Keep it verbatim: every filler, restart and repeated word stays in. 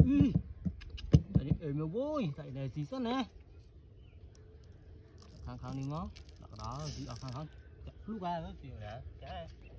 Tadi em vui, tại này gì sẵn nè. Khang khang đi ngó, đó gì ở khang khang. Lúc ra nó thì là cái